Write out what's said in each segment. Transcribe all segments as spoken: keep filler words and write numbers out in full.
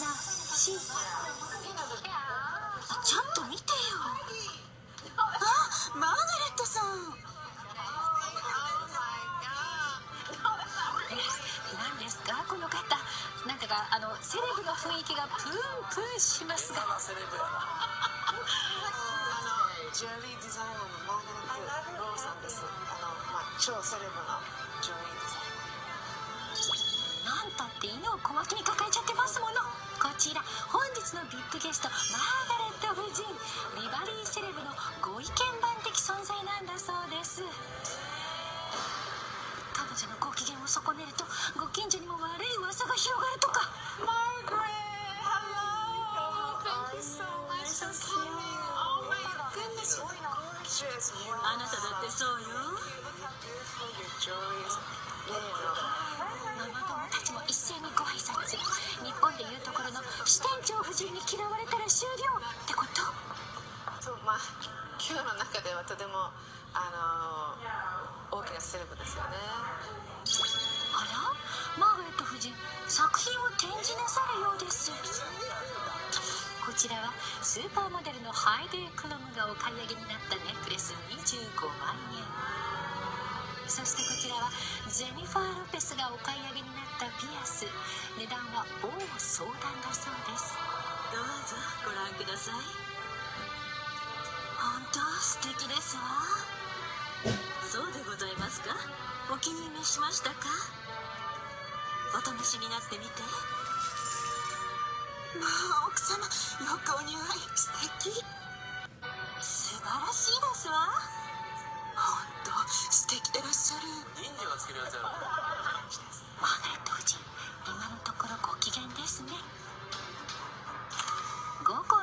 な進化。ちょっと見てよ。あ、マーガレットさん。何ですかこの方。なんかがあのセレブの雰囲気がプンプンしますが。ジュエリーデザイナーのマーガレット・ローさんです。あのまあ超セレブのジュエリーデザイナー。なんたって犬を小脇に抱えちゃってますもの。こちら本日のビッグゲストマーガレット夫人、ビバリーセレブのご意見番的存在なんだそうです。彼女のご機嫌を損ねるとご近所にも悪い噂が広がるとか。マーガレット、 Hello, thank you so much for coming. Oh my goodness,あなただってそうよ。ママ友たちも一斉にご挨拶。日本でいうところの支店長夫人に嫌われたら終了ってこと。そう、まあ今日の中ではとてもあのー、大きなセレブですよね。あら、マーガレット夫人、作品を展示なさるようです。こちらはスーパーモデルのハイデー・クロムがお買い上げになったネックレスにじゅうごまんえん。そしてこちらはジェニファー・ロペスがお買い上げになったピアス、値段は大相談だそうです。どうぞご覧ください。本当素敵ですわ。そうでございますか。お気に召しましたか。お試しになってみて。まあ奥様、よくお似合い。素敵、素晴らしいですわ。素敵でらっしゃる。人間はつけるやつやろ。マーガレット夫人、今のところご機嫌ですね。午後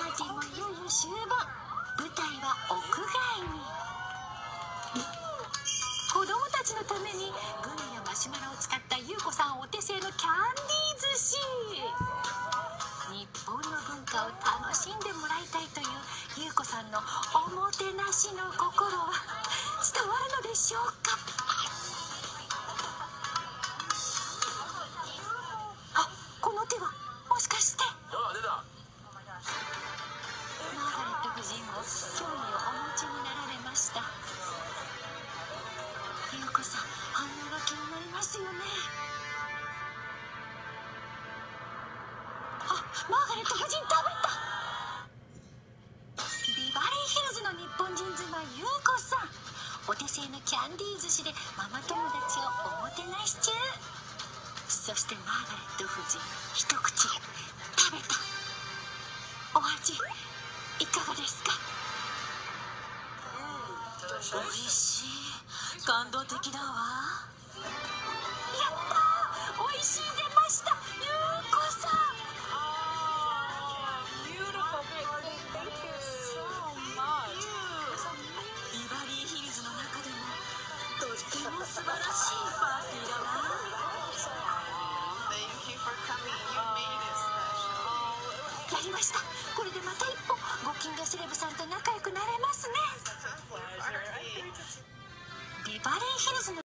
ーティーもいよいよ終盤。舞台は屋外に。子供たちのためにグミやマシュマロを使った優子さんお手製のキャンディー寿司。日本の文化を楽しんでもらいたいという優子さんのおもてなしの心は伝わるのでしょうか。あ、この手はもしかして。あ、出た。興味をお持ちになられました。優子さん、反応が気になりますよね。あ、マーガレット夫人、食べた。ビバリーヒルズの日本人妻優子さん、お手製のキャンディー寿司でママ友達をおもてなし中。そしてマーガレット夫人、一口食べた。お味いかがですか。おいしい、感動的だわ。やったー、おいしい出ました、ゆうこさん。ビバリーヒルズの中でもとっても素晴らしいパーティーだわ。やりました。これでまた一歩ご近所セレブさんと仲良くなれますね。ビバリーヒルズの